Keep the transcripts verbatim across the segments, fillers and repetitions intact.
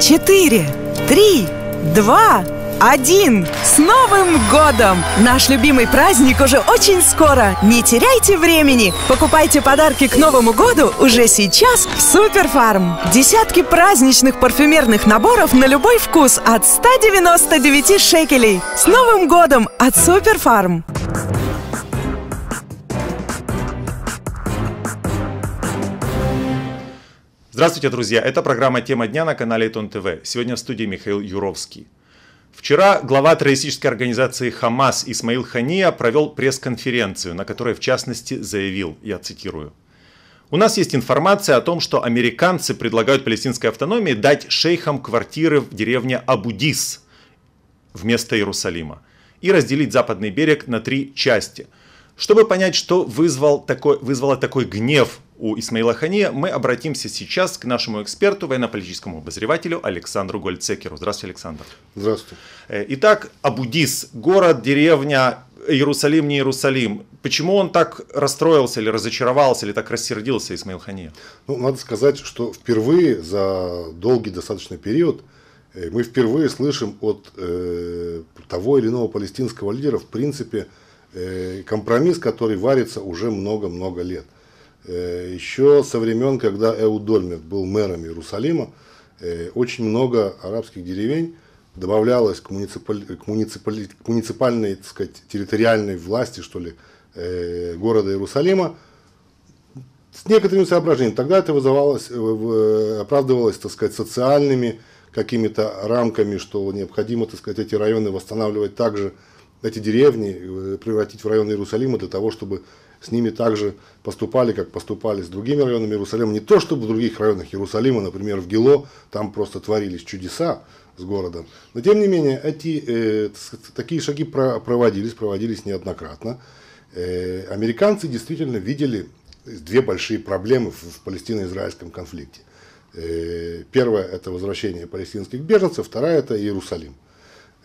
четыре, три, два, один. С Новым годом! Наш любимый праздник уже очень скоро. Не теряйте времени. Покупайте подарки к Новому году уже сейчас в Суперфарм. Десятки праздничных парфюмерных наборов на любой вкус от ста девяноста девяти шекелей. С Новым годом от Суперфарм. Здравствуйте, друзья! Это программа «Тема дня» на канале ИТОН-ТВ. Сегодня в студии Михаил Юровский. Вчера глава террористической организации «Хамас» Исмаил Хания провел пресс-конференцию, на которой в частности заявил, я цитирую: «У нас есть информация о том, что американцы предлагают палестинской автономии дать шейхам квартиры в деревне Абу-Дис вместо Иерусалима и разделить западный берег на три части». Чтобы понять, что вызвал такой, вызвало такой гнев у Исмаила Хания, мы обратимся сейчас к нашему эксперту, военно-политическому обозревателю Александру Гольцекеру. Здравствуйте, Александр. Здравствуйте. Итак, Абу-Дис, город, деревня, Иерусалим, не Иерусалим. Почему он так расстроился или разочаровался, или так рассердился, Исмаил Хания? Ну, надо сказать, что впервые за долгий достаточно период мы впервые слышим от э, того или иного палестинского лидера, в принципе, компромисс, который варится уже много-много лет. Еще со времен, когда Эхуд Ольмерт был мэром Иерусалима, очень много арабских деревень добавлялось к, муниципаль... к, муниципаль... к муниципальной, так сказать, территориальной власти, что ли, города Иерусалима с некоторыми соображениями. Тогда это вызывалось, оправдывалось, так сказать, социальными какими-то рамками, что необходимо, так сказать, эти районы восстанавливать также, эти деревни превратить в район Иерусалима для того, чтобы с ними также поступали, как поступали с другими районами Иерусалима. Не то, чтобы в других районах Иерусалима, например, в Гило, там просто творились чудеса с городом. Но, тем не менее, эти, э, такие шаги проводились, проводились неоднократно. Э, американцы действительно видели две большие проблемы в, в палестино-израильском конфликте. Э, первое – это возвращение палестинских беженцев, вторая – это Иерусалим.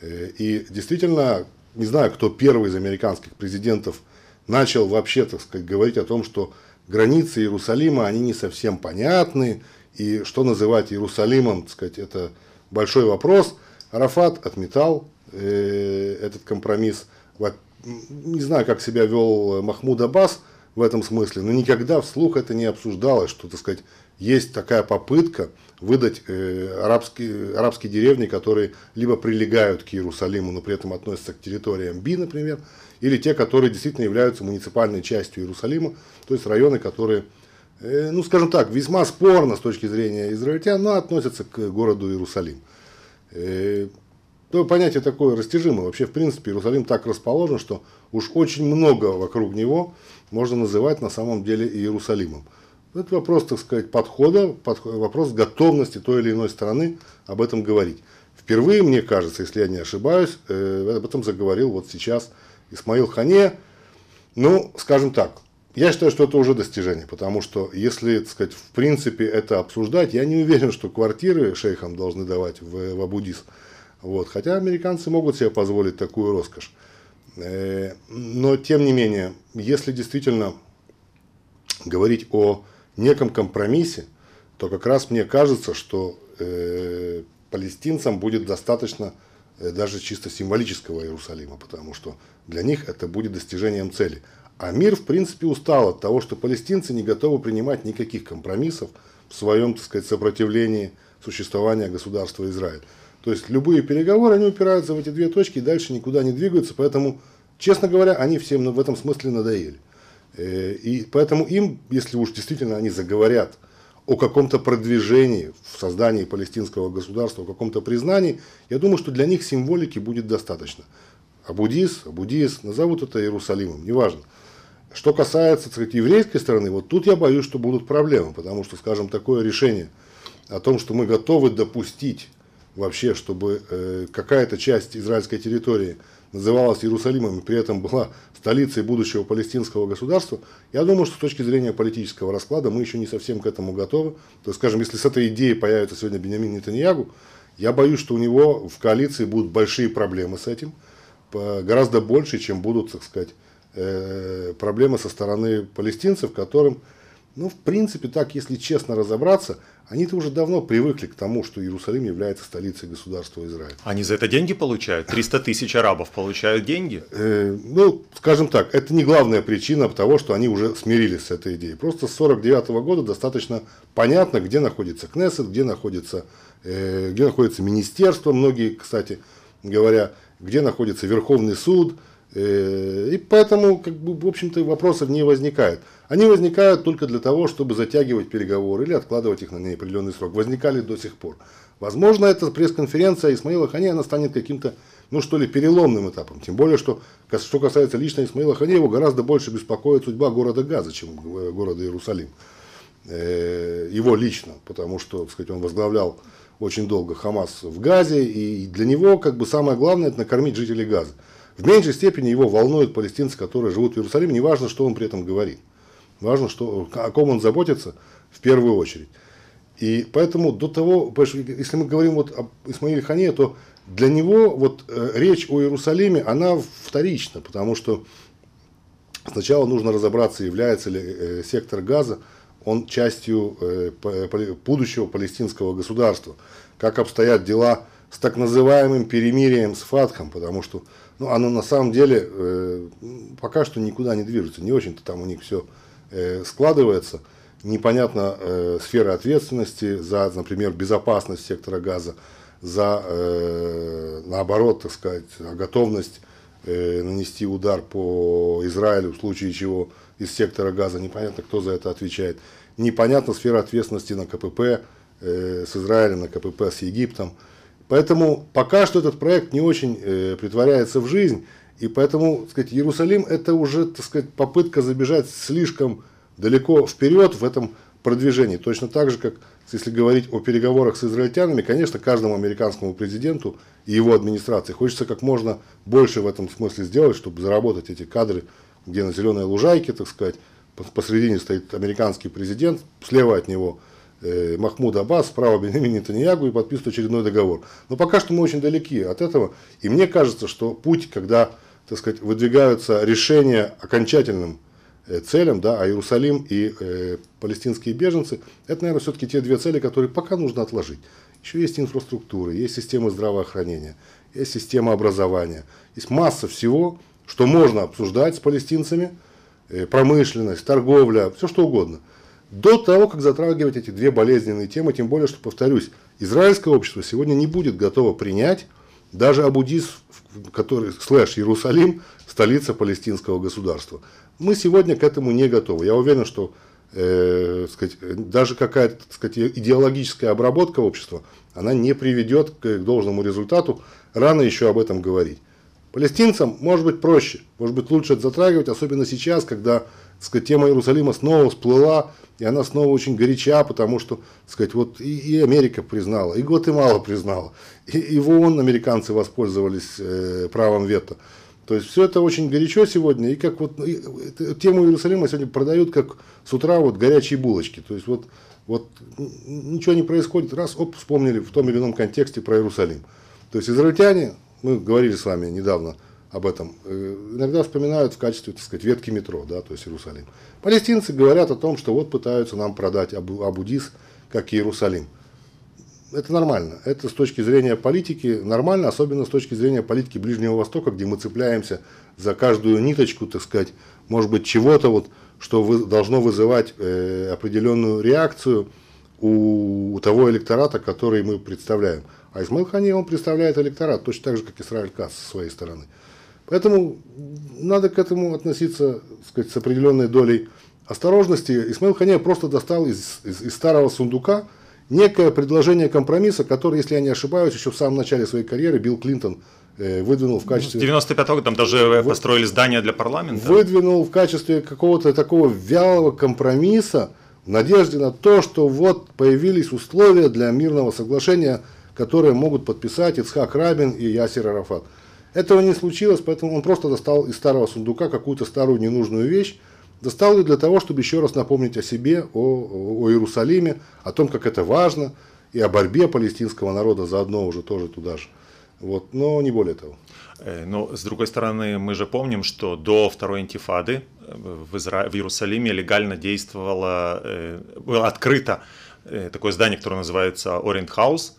Э, и действительно... Не знаю, кто первый из американских президентов начал вообще, так сказать, говорить о том, что границы Иерусалима, они не совсем понятны, и что называть Иерусалимом, так сказать, это большой вопрос. Арафат отметал э, этот компромисс. Не знаю, как себя вел Махмуд Аббас в этом смысле, но никогда вслух это не обсуждалось, что, так сказать, есть такая попытка выдать э, арабские, арабские деревни, которые либо прилегают к Иерусалиму, но при этом относятся к территориям Би, например, или те, которые действительно являются муниципальной частью Иерусалима, то есть районы, которые, э, ну скажем так, весьма спорно с точки зрения израильтян, но относятся к городу Иерусалим. Э, то понятие такое растяжимое. Вообще, в принципе, Иерусалим так расположен, что уж очень много вокруг него можно называть на самом деле Иерусалимом. Это вопрос, так сказать, подхода, под, вопрос готовности той или иной страны об этом говорить. Впервые, мне кажется, если я не ошибаюсь, э, об этом заговорил вот сейчас Исмаил Хания. Ну, скажем так, я считаю, что это уже достижение, потому что если, так сказать, в принципе это обсуждать, я не уверен, что квартиры шейхам должны давать в, в Абу-Дис. Вот, хотя американцы могут себе позволить такую роскошь. Э, но, тем не менее, если действительно говорить о неком компромиссе, то как раз мне кажется, что э, палестинцам будет достаточно э, даже чисто символического Иерусалима, потому что для них это будет достижением цели. А мир, в принципе, устал от того, что палестинцы не готовы принимать никаких компромиссов в своем, так сказать, сопротивлении существования государства Израиль. То есть любые переговоры, они упираются в эти две точки и дальше никуда не двигаются, поэтому, честно говоря, они всем в этом смысле надоели. И поэтому им, если уж действительно они заговорят о каком-то продвижении в создании палестинского государства, о каком-то признании, я думаю, что для них символики будет достаточно. Абу-Дис, Абу-Дис, назовут это Иерусалимом, неважно. Что касается, так сказать, еврейской стороны, вот тут я боюсь, что будут проблемы, потому что, скажем, такое решение о том, что мы готовы допустить вообще, чтобы какая-то часть израильской территории называлась Иерусалимом и при этом была столицей будущего палестинского государства, я думаю, что с точки зрения политического расклада мы еще не совсем к этому готовы. То есть, скажем, если с этой идеей появится сегодня Бениамин Нетаньягу, я боюсь, что у него в коалиции будут большие проблемы с этим, гораздо больше, чем будут, так сказать, проблемы со стороны палестинцев, которым Но в принципе так, если честно разобраться, они-то уже давно привыкли к тому, что Иерусалим является столицей государства Израиль. Они за это деньги получают? триста тысяч арабов получают деньги? Э, ну, скажем так, это не главная причина того, что они уже смирились с этой идеей. Просто с тысяча девятьсот сорок девятого года достаточно понятно, где находится Кнессет, где находится, э, где находится министерство, многие, кстати говоря, где находится Верховный суд. И поэтому, как бы, в общем-то, вопросов не возникает. Они возникают только для того, чтобы затягивать переговоры или откладывать их на неопределенный срок. Возникали до сих пор. Возможно, эта пресс-конференция Исмаила Хания, она станет каким-то, ну что ли, переломным этапом. Тем более, что, что касается лично Исмаила Хания, его гораздо больше беспокоит судьба города Газа, чем города Иерусалим. Его лично, потому что, так сказать, он возглавлял очень долго Хамас в Газе, и для него, как бы, самое главное – это накормить жителей Газа. В меньшей степени его волнуют палестинцы, которые живут в Иерусалиме, не важно, что он при этом говорит. Важно, что, о ком он заботится в первую очередь. И поэтому до того, если мы говорим вот об Исмаиле Хании, то для него вот речь о Иерусалиме, она вторична, потому что сначала нужно разобраться, является ли сектор Газа, он частью будущего палестинского государства. Как обстоят дела с так называемым перемирием с Фатхом, потому что ну, оно на самом деле э, пока что никуда не движется, не очень-то там у них все э, складывается. Непонятна э, сфера ответственности за, например, безопасность сектора Газа, за, э, наоборот, так сказать, готовность э, нанести удар по Израилю, в случае чего из сектора Газа. Непонятно, кто за это отвечает. Непонятна сфера ответственности на КПП э, с Израилем, на КПП с Египтом. Поэтому пока что этот проект не очень э, притворяется в жизнь, и поэтому, так сказать, Иерусалим – это уже, так сказать, попытка забежать слишком далеко вперед в этом продвижении. Точно так же, как если говорить о переговорах с израильтянами, конечно, каждому американскому президенту и его администрации хочется как можно больше в этом смысле сделать, чтобы заработать эти кадры, где на зеленой лужайке, так сказать, посредине стоит американский президент, слева от него – Махмуд Аббас, справа Бениамин Нетаньягу, и подписывают очередной договор. Но пока что мы очень далеки от этого, и мне кажется, что путь, когда, так сказать, выдвигаются решения окончательным целям, да, а Иерусалим и э, палестинские беженцы, это, наверное, все-таки те две цели, которые пока нужно отложить. Еще есть инфраструктура, есть система здравоохранения, есть система образования, есть масса всего, что можно обсуждать с палестинцами, э, промышленность, торговля, все что угодно. До того, как затрагивать эти две болезненные темы, тем более, что, повторюсь, израильское общество сегодня не будет готово принять даже Абу-Дис, который, слэш, Иерусалим, столица палестинского государства. Мы сегодня к этому не готовы. Я уверен, что э, сказать, даже какая-то идеологическая обработка общества, она не приведет к должному результату, рано еще об этом говорить. Палестинцам может быть проще, может быть лучше это затрагивать, особенно сейчас, когда, так сказать, тема Иерусалима снова всплыла, и она снова очень горяча, потому что, так сказать, вот и, и Америка признала, и Гватемала признала, и, и в ООН американцы воспользовались э, правом вето. То есть все это очень горячо сегодня, и как вот и, и, тему Иерусалима сегодня продают как с утра вот горячие булочки. То есть вот, вот ничего не происходит, раз, оп, вспомнили в том или ином контексте про Иерусалим. То есть израильтяне, мы говорили с вами недавно об этом, иногда вспоминают в качестве, так сказать, ветки метро, да, то есть Иерусалим. Палестинцы говорят о том, что вот пытаются нам продать Абу-Дис как Иерусалим. Это нормально, это с точки зрения политики нормально, особенно с точки зрения политики Ближнего Востока, где мы цепляемся за каждую ниточку, так сказать, может быть, чего-то, вот, что вы, должно вызывать э, определенную реакцию у, у того электората, который мы представляем. А Исмаил Хания, он представляет электорат, точно так же, как Исраиль Кац со своей стороны. Поэтому надо к этому относиться, так сказать, с определенной долей осторожности. Исмаил Хания просто достал из, из, из старого сундука некое предложение компромисса, которое, если я не ошибаюсь, еще в самом начале своей карьеры Билл Клинтон э, выдвинул в качестве... С девяносто пятого года там даже вы, построили здание для парламента. Выдвинул в качестве какого-то такого вялого компромисса в надежде на то, что вот появились условия для мирного соглашения, которые могут подписать Ицхак Рабин и Ясир Арафат. Этого не случилось, поэтому он просто достал из старого сундука какую-то старую ненужную вещь, достал ее для того, чтобы еще раз напомнить о себе, о, о Иерусалиме, о том, как это важно, и о борьбе палестинского народа заодно уже тоже туда же. Вот, но не более того. Но, с другой стороны, мы же помним, что до Второй интифады в, Изра... в Иерусалиме легально действовало, было открыто такое здание, которое называется Орент-Хаус,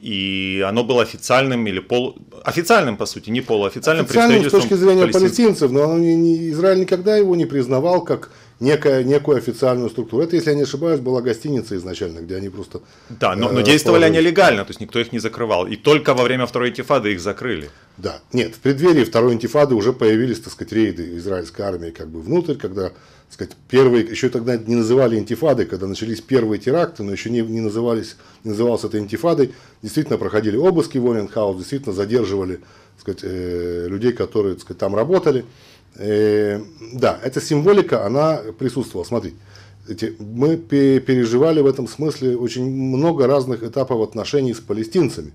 и оно было официальным или полу... официальным, по сути, не полуофициальным представительством. С точки зрения палестинцев, палестинцев, но оно не, не, Израиль никогда его не признавал как некая, некую официальную структуру. Это, если я не ошибаюсь, была гостиница изначально, где они просто... Да, но, но действовали они легально, то есть никто их не закрывал. И только во время Второй интифады их закрыли. Да, нет, в преддверии Второй интифады уже появились, так сказать, рейды израильской армии как бы внутрь, когда, так сказать, первые, еще тогда не называли интифадой, когда начались первые теракты, но еще не, не, назывались, не называлось это интифадой, действительно проходили обыски в Орент-Хаус, действительно задерживали, так сказать, людей, которые, так сказать, там работали. Э, да, эта символика, она присутствовала. Смотрите, эти, мы переживали в этом смысле очень много разных этапов отношений с палестинцами.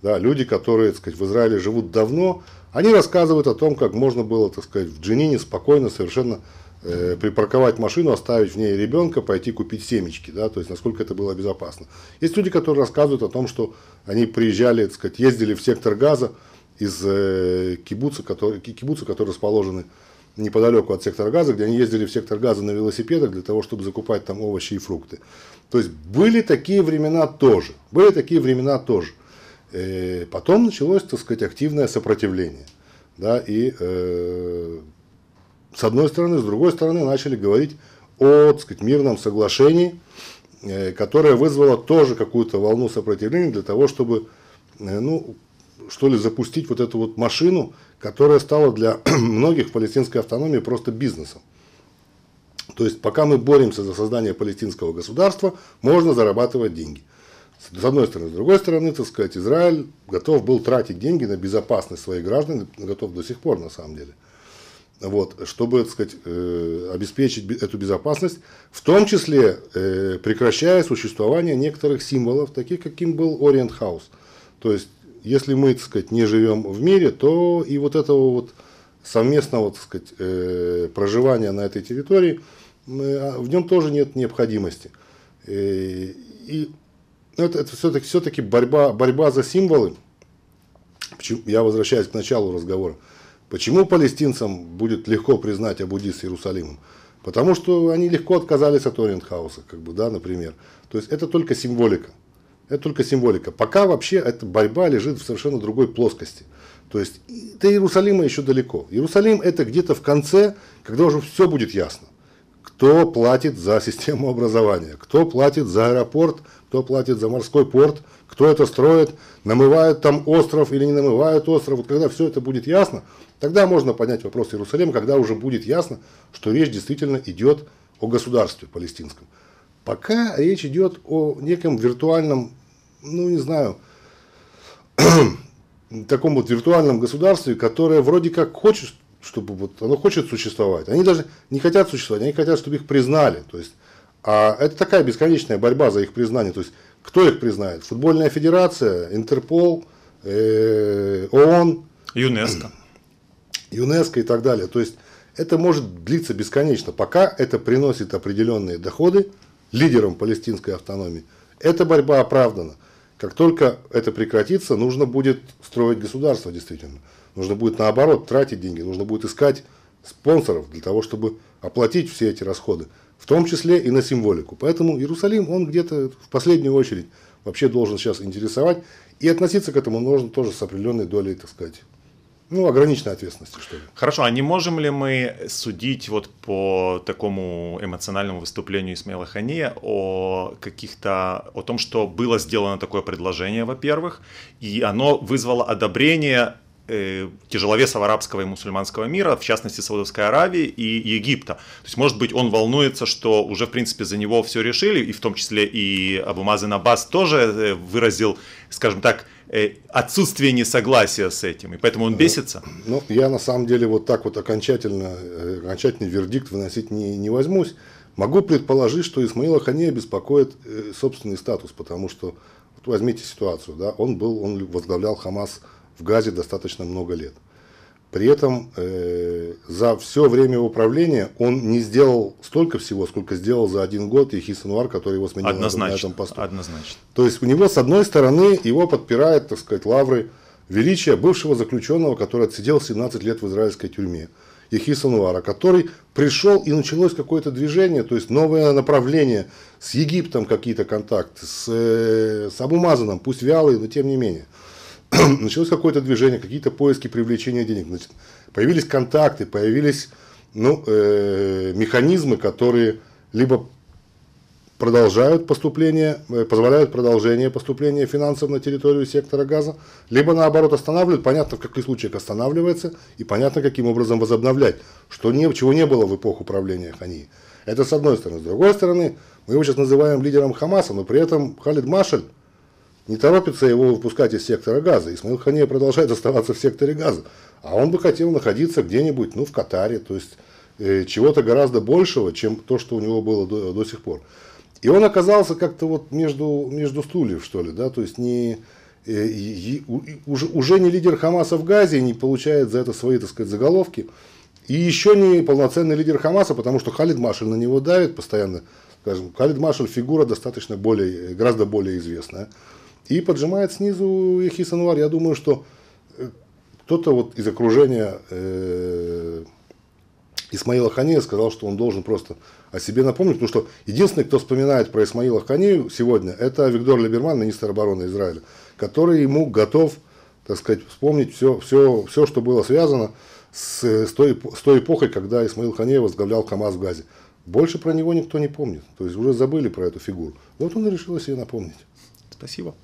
Да, люди, которые, так сказать, в Израиле живут давно, они рассказывают о том, как можно было, так сказать, в Дженине спокойно совершенно э, припарковать машину, оставить в ней ребенка, пойти купить семечки, да, то есть насколько это было безопасно. Есть люди, которые рассказывают о том, что они приезжали, так сказать, ездили в сектор Газа из э, кибуца, который, кибуца, которые расположены неподалеку от сектора Газа, где они ездили в сектор Газа на велосипедах для того, чтобы закупать там овощи и фрукты. То есть были такие времена тоже, были такие времена тоже. Потом началось, так сказать, активное сопротивление, да, и э, с одной стороны, с другой стороны начали говорить о, так сказать, мирном соглашении, э, которое вызвало тоже какую-то волну сопротивления для того, чтобы, э, ну, что ли, запустить вот эту вот машину, которая стала для многих палестинской автономии просто бизнесом. То есть, пока мы боремся за создание палестинского государства, можно зарабатывать деньги. С одной стороны, с другой стороны, так сказать, Израиль готов был тратить деньги на безопасность своих граждан, готов до сих пор на самом деле, вот, чтобы, так сказать, обеспечить эту безопасность, в том числе прекращая существование некоторых символов, таких, каким был Орент-Хаус. То есть, если мы, так сказать, не живем в мире, то и вот этого вот совместного, так сказать, проживания на этой территории, в нем тоже нет необходимости. И Это, это все-таки, все-таки борьба, борьба за символы. Почему, я возвращаюсь к началу разговора. Почему палестинцам будет легко признать Абу-Дис Иерусалимом? Потому что они легко отказались от Орент-Хауса, как бы, да, например. То есть это только символика. Это только символика. Пока вообще эта борьба лежит в совершенно другой плоскости. То есть до Иерусалима еще далеко. Иерусалим — это где-то в конце, когда уже все будет ясно. Кто платит за систему образования, кто платит за аэропорт, кто платит за морской порт, кто это строит, намывают там остров или не намывают остров. Вот когда все это будет ясно, тогда можно поднять вопрос Иерусалима, когда уже будет ясно, что речь действительно идет о государстве палестинском. Пока речь идет о неком виртуальном, ну не знаю, таком вот виртуальном государстве, которое вроде как хочет, чтобы вот оно хочет существовать. Они даже не хотят существовать, они хотят, чтобы их признали. То есть, а это такая бесконечная борьба за их признание. То есть, кто их признает? Футбольная федерация, Интерпол, э, ООН, ЮНЕСКО. ЮНЕСКО и так далее. То есть, это может длиться бесконечно, пока это приносит определенные доходы лидерам палестинской автономии. Эта борьба оправдана. Как только это прекратится, нужно будет строить государство действительно. Нужно будет, наоборот, тратить деньги, нужно будет искать спонсоров для того, чтобы оплатить все эти расходы, в том числе и на символику. Поэтому Иерусалим, он где-то в последнюю очередь вообще должен сейчас интересовать, и относиться к этому нужно тоже с определенной долей, так сказать, ну, ограниченной ответственности, что ли. Хорошо, а не можем ли мы судить вот по такому эмоциональному выступлению Исмаила Хания о каких-то, о том, что было сделано такое предложение, во-первых, и оно вызвало одобрение тяжеловесов арабского и мусульманского мира, в частности Саудовской Аравии и Египта. То есть, может быть, он волнуется, что уже, в принципе, за него все решили, и в том числе и Абу-Мазен Аббас тоже выразил, скажем так, отсутствие несогласия с этим, и поэтому он бесится. Ну, я на самом деле вот так вот окончательно, окончательный вердикт выносить не, не возьмусь. Могу предположить, что Исмаила Хания беспокоит собственный статус, потому что, вот возьмите ситуацию, да, он был, он возглавлял Хамас в Газе достаточно много лет. При этом э, за все время его правления он не сделал столько всего, сколько сделал за один год Яхья Синвар, который его сменил на этом посту. Однозначно. То есть у него, с одной стороны, его подпирает, так сказать, лавры величия бывшего заключенного, который отсидел семнадцать лет в израильской тюрьме, Яхьи Синвара, который пришел, и началось какое-то движение, то есть новое направление, с Египтом какие-то контакты, с, с Абу-Мазаном, пусть вялые, но тем не менее. Началось какое-то движение, какие-то поиски привлечения денег. Значит, появились контакты, появились ну, э, механизмы, которые либо продолжают поступление, позволяют продолжение поступления финансов на территорию сектора газа, либо наоборот останавливают, понятно, в каких случаях останавливается, и понятно, каким образом возобновлять, что не, чего не было в эпоху правления Хании. Это с одной стороны. С другой стороны, мы его сейчас называем лидером Хамаса, но при этом Халид Машаль не торопится его выпускать из сектора газа. Исмаил Хания продолжает оставаться в секторе газа. А он бы хотел находиться где-нибудь, ну, в Катаре, то есть э, чего-то гораздо большего, чем то, что у него было до, до сих пор. И он оказался как-то вот между, между стульев, что ли, да, то есть не, э, и, и, уже, уже не лидер Хамаса в Газе, не получает за это свои, так сказать, заголовки. И еще не полноценный лидер Хамаса, потому что Халид Машаль на него давит постоянно. Скажем, Халид Машаль фигура достаточно более, гораздо более известная. И поджимает снизу Яхья Синвар. Я думаю, что кто-то вот из окружения э, Исмаила Хания сказал, что он должен просто о себе напомнить. Потому что единственный, кто вспоминает про Исмаила Ханию сегодня, это Виктор Либерман, министр обороны Израиля, который ему готов, так сказать, вспомнить все, все, все что было связано с, с, той, с той эпохой, когда Исмаил Хания возглавлял Хамас в Газе. Больше про него никто не помнит. То есть уже забыли про эту фигуру. Вот он и решил о себе напомнить. Спасибо.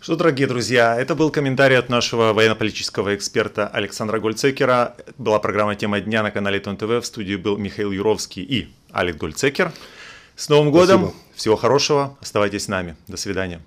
Что, дорогие друзья, это был комментарий от нашего военно-политического эксперта Александра Гольцекера. Была программа «Тема дня» на канале ИТОН-ТВ. В студии был Михаил Юровский и Алик Гольцекер. С Новым годом! Спасибо. Всего хорошего! Оставайтесь с нами. До свидания.